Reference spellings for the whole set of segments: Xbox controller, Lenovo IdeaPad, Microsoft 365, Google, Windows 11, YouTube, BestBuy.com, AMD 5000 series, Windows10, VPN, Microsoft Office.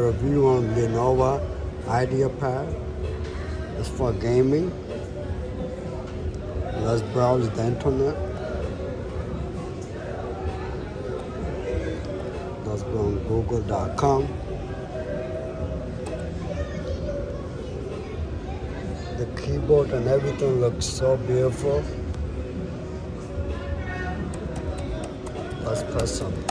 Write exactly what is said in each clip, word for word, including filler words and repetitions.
Review on Lenovo IdeaPad. It's for gaming. Let's browse the internet. Let's go on Google dot com. The keyboard and everything looks so beautiful. Let's press something.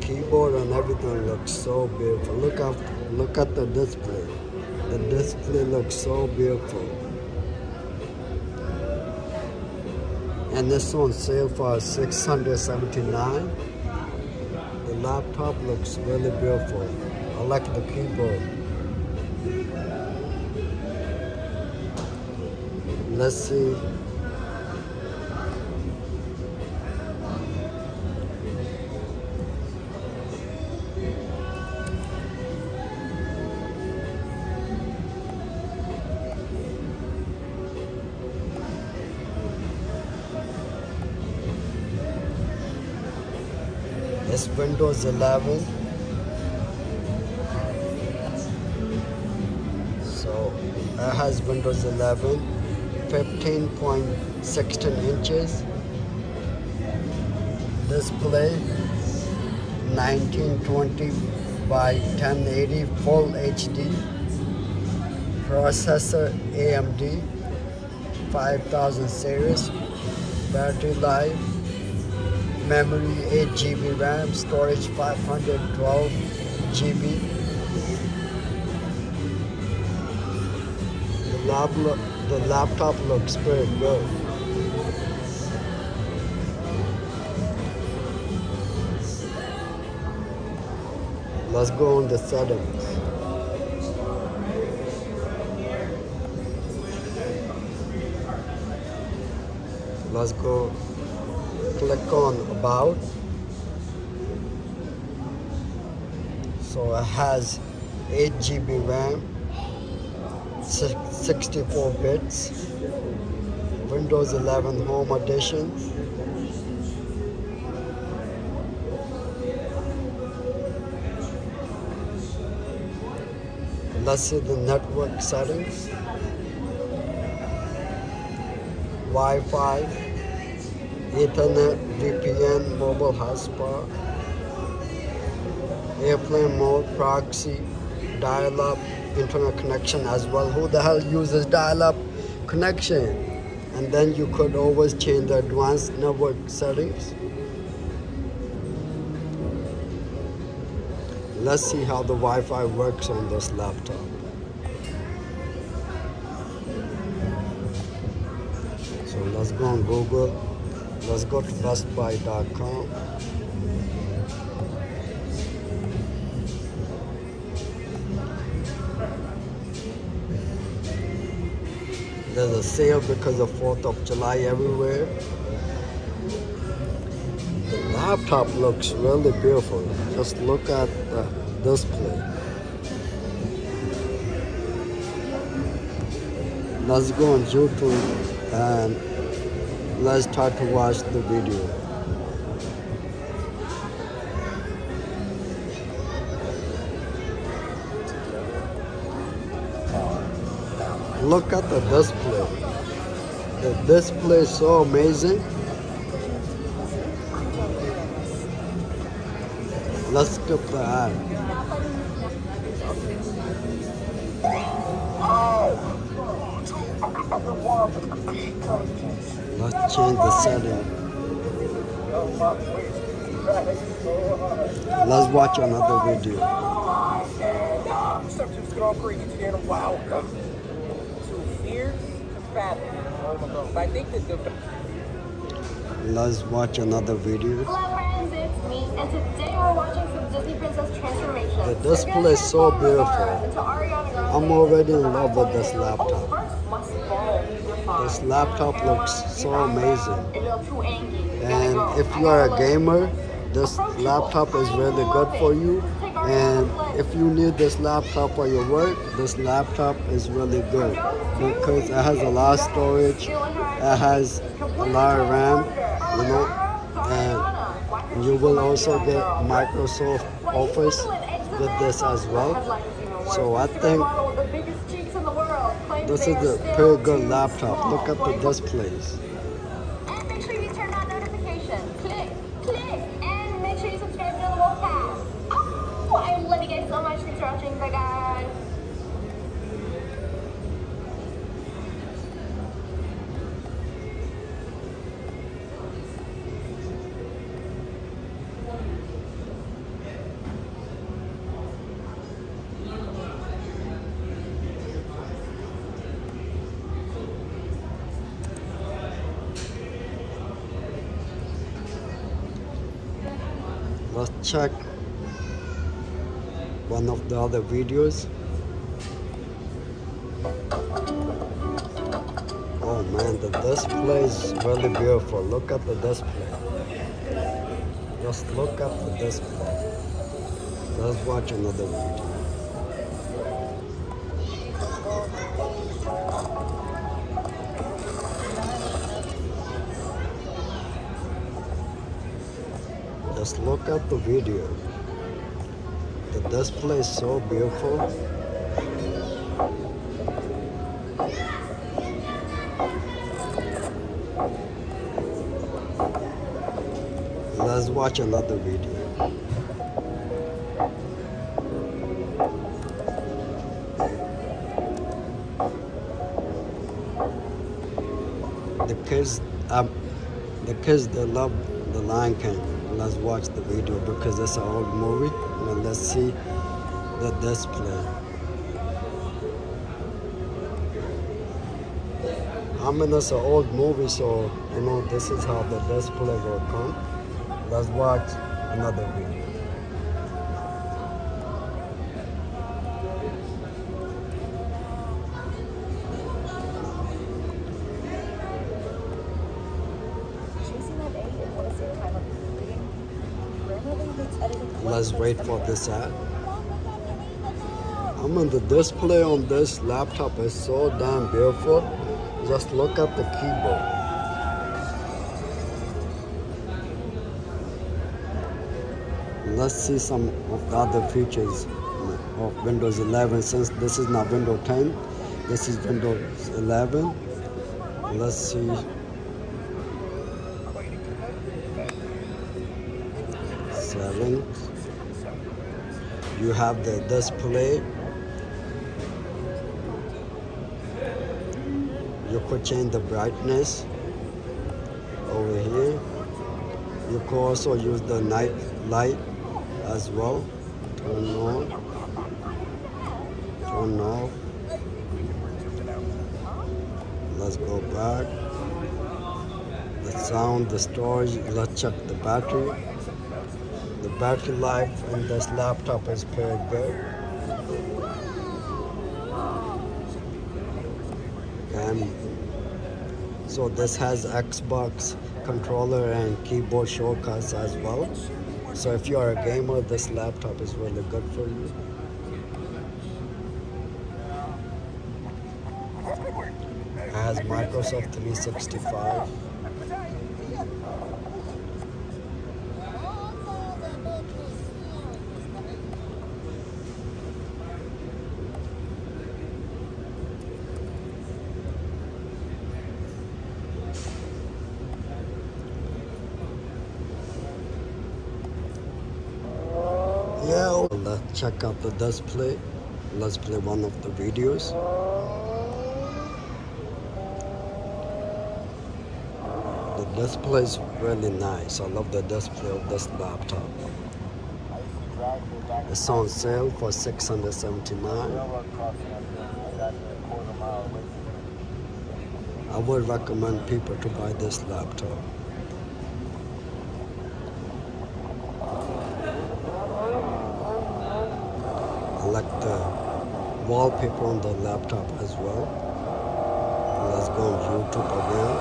Keyboard and everything looks so beautiful. Look at look at the display. The display looks so beautiful. And this on sale for six hundred seventy-nine dollars. The laptop looks really beautiful. I like the keyboard. Let's see. It's Windows eleven, so it has Windows eleven, fifteen point one six inches, display nineteen twenty by ten eighty full H D, processor A M D five thousand series, battery life, memory eight G B RAM, storage five hundred twelve G B. The, lap the laptop looks pretty good. Let's go on the settings. Let's go. Click on about, so it has eight G B RAM, sixty-four bits, Windows eleven Home Edition. Let's see the network settings, Wi-Fi, Ethernet, V P N, mobile hotspot, airplane mode, proxy, dial-up, internet connection as well. Who the hell uses dial-up connection? And then you could always change the advanced network settings. Let's see how the Wi-Fi works on this laptop. So let's go on Google. Let's go to Best Buy dot com. There's a sale because of fourth of July everywhere. The laptop looks really beautiful. Just look at the display. Let's go on YouTube and let's try to watch the video. Look at the display. The display is so amazing. Let's skip the ad. Let's change the setting. Let's watch another video. Let's watch another video. The display is so beautiful. I'm already in love with this laptop. This laptop looks so amazing, and if you are a gamer, this laptop is really good for you, and if you need this laptop for your work, this laptop is really good because it has a lot of storage, it that has a lot of RAM, you know, and you will also get Microsoft Office with this as well. So I think this is a pretty good laptop. Look at the displays. And make sure you turn on notifications. Click, click, and make sure you subscribe to the podcast. Oh, I love you guys so much. Thanks for watching. Bye, guys. Let's check one of the other videos. Oh man, the display is really beautiful. Look at the display. Just look at the display. Let's watch another video. Just look at the video. The display is so beautiful. Let's watch another video. The kids, um, the kids, they love the Lion King. Let's watch the video because it's an old movie. Well, let's see the display. I mean, it's an old movie, so you know this is how the display will come. Let's watch another video. Let's wait for this ad. I mean, the display on this laptop is so damn beautiful. Just look at the keyboard. Let's see some of the other features of Windows eleven. Since this is not Windows ten, this is Windows eleven. Let's see. Seven. You have the display. You could change the brightness over here. You could also use the night light as well. Turn on. Turn off. Let's go back. The sound, the storage. Let's check the battery. The battery life in this laptop is pretty good. And so this has Xbox controller and keyboard shortcuts as well. So if you are a gamer, this laptop is really good for you. It has Microsoft three sixty-five. Let's check out the display. Let's play one of the videos. The display is really nice. I love the display of this laptop. It's on sale for six hundred seventy-nine dollars. I would recommend people to buy this laptop. Like the wallpaper on the laptop as well. Let's go on YouTube again.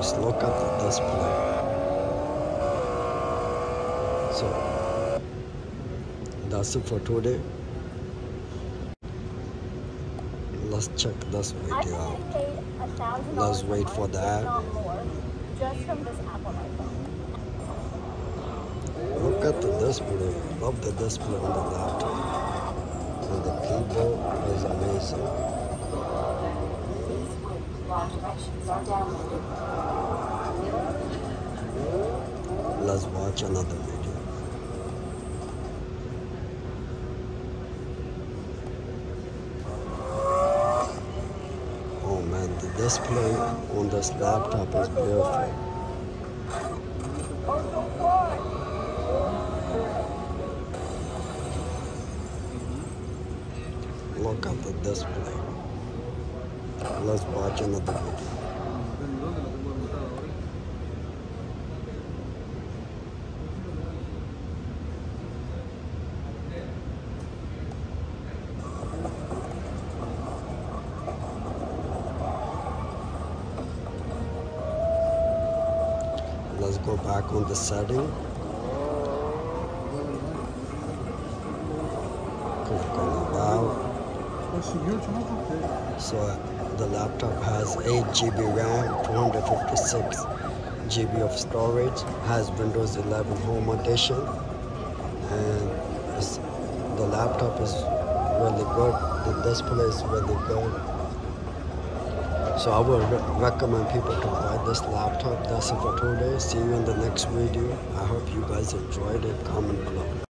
Just look at the display. So that's it for today. just check this video out. Let's wait for that. Look at the display. Love the display on the laptop. So the keyboard is amazing. Let's watch another video. The display on this laptop is beautiful. Look at the display. Let's watch another video. Let's go back on the setting. Click on about. So the laptop has eight G B RAM, two hundred fifty-six G B of storage, has Windows eleven Home Edition, and the laptop is really good. The display is really good. So I would re recommend people to buy this laptop. That's it for today. See you in the next video. I hope you guys enjoyed it. Comment below.